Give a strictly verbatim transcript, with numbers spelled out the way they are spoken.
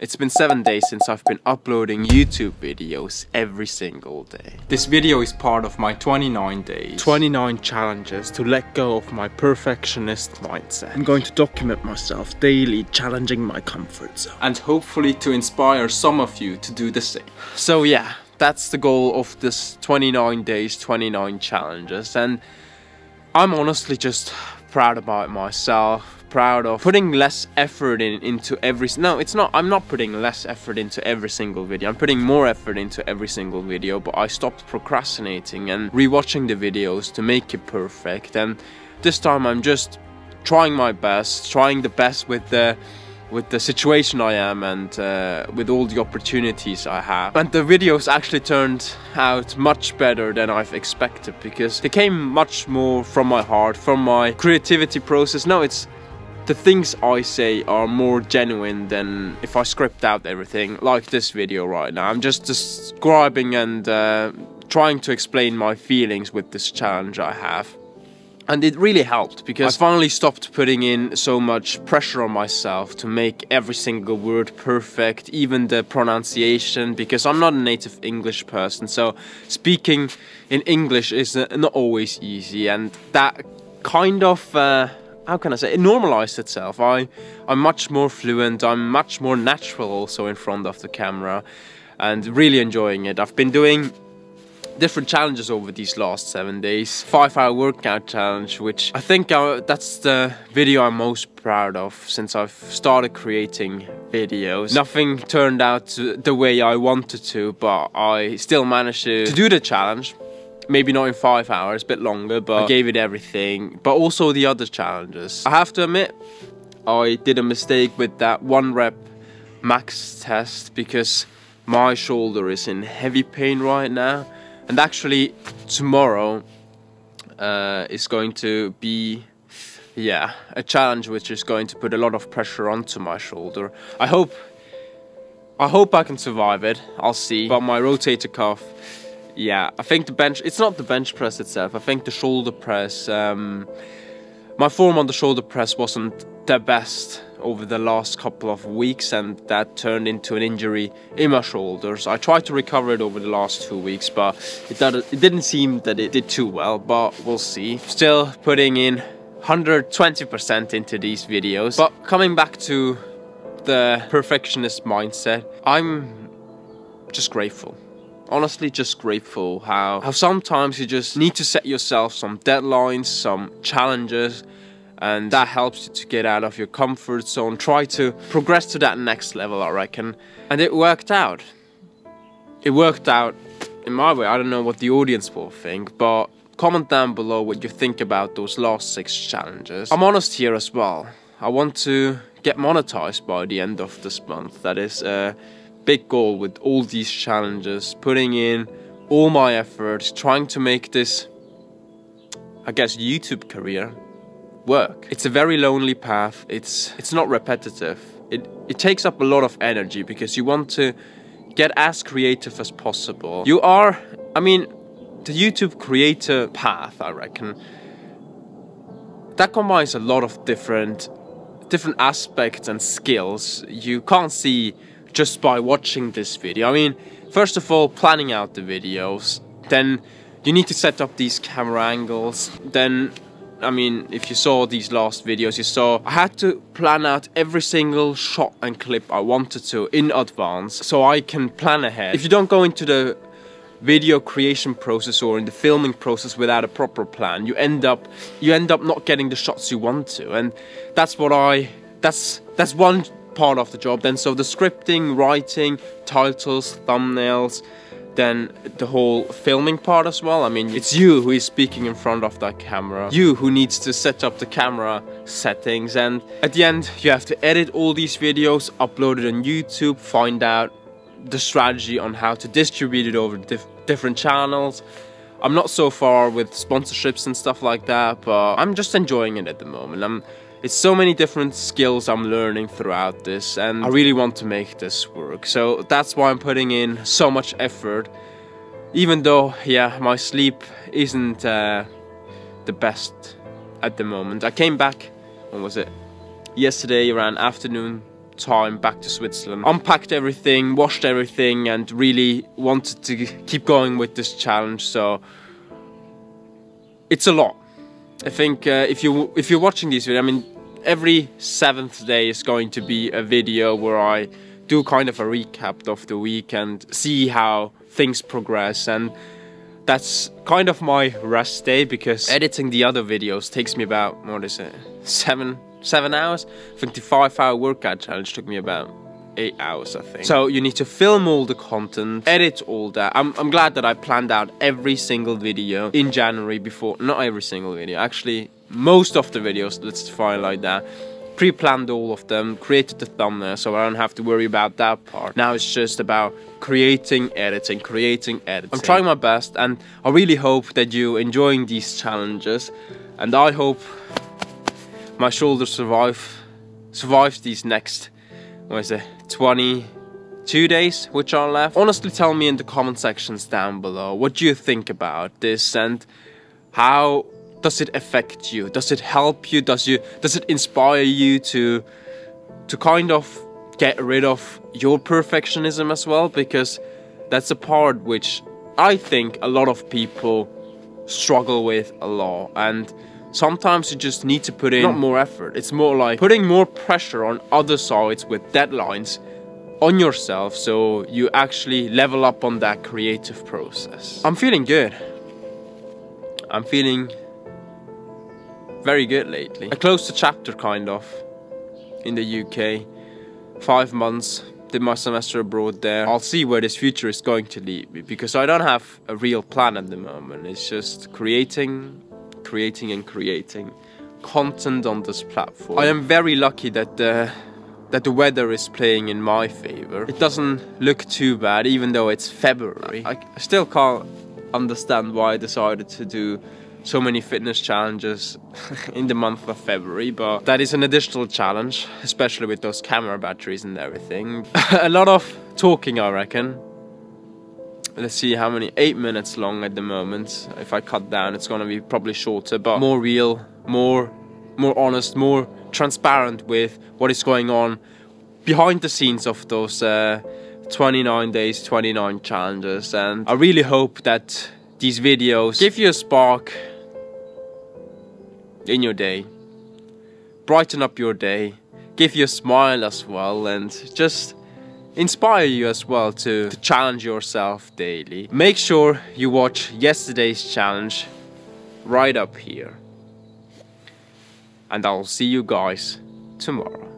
It's been seven days since I've been uploading YouTube videos every single day. This video is part of my twenty-nine days, twenty-nine challenges to let go of my perfectionist mindset. I'm going to document myself daily, challenging my comfort zone. And hopefully to inspire some of you to do the same. So yeah, that's the goal of this twenty-nine days, twenty-nine challenges. And I'm honestly just proud about myself. Proud of putting less effort in into every no it's not I'm not putting less effort into every single video. I'm putting more effort into every single video, but I stopped procrastinating and rewatching the videos to make it perfect. And this time I'm just trying my best, trying the best with the with the situation I am, and uh, with all the opportunities I have. And the videos actually turned out much better than I've expected, because they came much more from my heart, from my creativity process. No, it's the things I say are more genuine than if I script out everything, like this video right now. I'm just describing and uh, trying to explain my feelings with this challenge I have. And it really helped, because I finally stopped putting in so much pressure on myself to make every single word perfect, even the pronunciation, because I'm not a native English person, so speaking in English is not always easy, and that kind of... Uh, how can I say, it normalized itself. I, I'm much more fluent, I'm much more natural also in front of the camera, and really enjoying it. I've been doing different challenges over these last seven days. Five hour workout challenge, which I think I, that's the video I'm most proud of since I've started creating videos. Nothing turned out the way I wanted to, but I still managed to, to do the challenge. Maybe not in five hours, a bit longer, but I gave it everything. But also the other challenges. I have to admit, I did a mistake with that one rep max test, because my shoulder is in heavy pain right now. And actually, tomorrow uh, is going to be, yeah, a challenge which is going to put a lot of pressure onto my shoulder. I hope, I hope I can survive it. I'll see. But my rotator cuff... yeah, I think the bench, it's not the bench press itself, I think the shoulder press, um, my form on the shoulder press wasn't the best over the last couple of weeks, and that turned into an injury in my shoulders. I tried to recover it over the last two weeks, but it, did, it didn't seem that it did too well, but we'll see. Still putting in one hundred twenty percent into these videos. But coming back to the perfectionist mindset, I'm just grateful. Honestly, just grateful how, how sometimes you just need to set yourself some deadlines, some challenges, and that helps you to get out of your comfort zone, try to progress to that next level, I reckon. And it worked out. It worked out in my way. I don't know what the audience will think, but comment down below what you think about those last six challenges. I'm honest here as well. I want to get monetized by the end of this month. That is... Uh, big goal with all these challenges, putting in all my efforts, trying to make this, I guess, YouTube career work. It's a very lonely path. It's it's not repetitive. It it takes up a lot of energy, because you want to get as creative as possible. You are, I mean, the YouTube creator path, I reckon, that combines a lot of different different aspects and skills you can't see just by watching this video. I mean, first of all, planning out the videos, then you need to set up these camera angles, then, I mean, if you saw these last videos, you saw I had to plan out every single shot and clip I wanted to in advance, so I can plan ahead. If you don't go into the video creation process or in the filming process without a proper plan, you end up, you end up not getting the shots you want to, and that's what I, that's, that's one part of the job. Then so the scripting, writing, titles, thumbnails, then the whole filming part as well. I mean, it's you who is speaking in front of that camera, you who needs to set up the camera settings, and at the end you have to edit all these videos, upload it on YouTube, find out the strategy on how to distribute it over diff different channels. I'm not so far with sponsorships and stuff like that, but I'm just enjoying it at the moment. I'm It's so many different skills I'm learning throughout this, and I really want to make this work. So that's why I'm putting in so much effort, even though, yeah, my sleep isn't uh, the best at the moment. I came back, when was it? Yesterday around afternoon, time back to Switzerland. Unpacked everything, washed everything, and really wanted to keep going with this challenge. So it's a lot. I think uh, if you if you're watching this video, I mean, every seventh day is going to be a video where I do kind of a recap of the week and see how things progress. And that's kind of my rest day, because editing the other videos takes me about, what is it, seven seven hours? I think the five hour workout challenge took me about eight hours, I think. So you need to film all the content, edit all that. I'm, I'm glad that I planned out every single video in January before, not every single video, actually most of the videos, let's define like that. Pre-planned all of them, created the thumbnail, so I don't have to worry about that part. Now it's just about creating, editing, creating, editing. I'm trying my best, and I really hope that you're enjoying these challenges, and I hope my shoulder survive, survives these next, what is it, twenty-two days which are left. Honestly, tell me in the comment sections down below, what do you think about this, and how does it affect you? Does it help you? Does you does it inspire you to to kind of get rid of your perfectionism as well? Because that's a part which I think a lot of people struggle with a lot, and sometimes you just need to put in not more effort. It's more like putting more pressure on other sides with deadlines on yourself, so you actually level up on that creative process. I'm feeling good. I'm feeling very good lately. I closed the chapter kind of in the U K. Five months, did my semester abroad there. I'll see where this future is going to lead me, because I don't have a real plan at the moment. It's just creating, creating and creating content on this platform. I am very lucky that the, that the weather is playing in my favor. It doesn't look too bad, even though it's February. I, I still can't understand why I decided to do so many fitness challenges in the month of February, but that is an additional challenge, especially with those camera batteries and everything. A lot of talking, I reckon. Let's see how many, eight minutes long at the moment. If I cut down, it's gonna be probably shorter, but more real, more, more honest, more transparent with what is going on behind the scenes of those uh, twenty-nine days, twenty-nine challenges. And I really hope that these videos give you a spark in your day, brighten up your day, give you a smile as well, and just inspire you as well to, to challenge yourself daily. Make sure you watch yesterday's challenge right up here, and I'll see you guys tomorrow.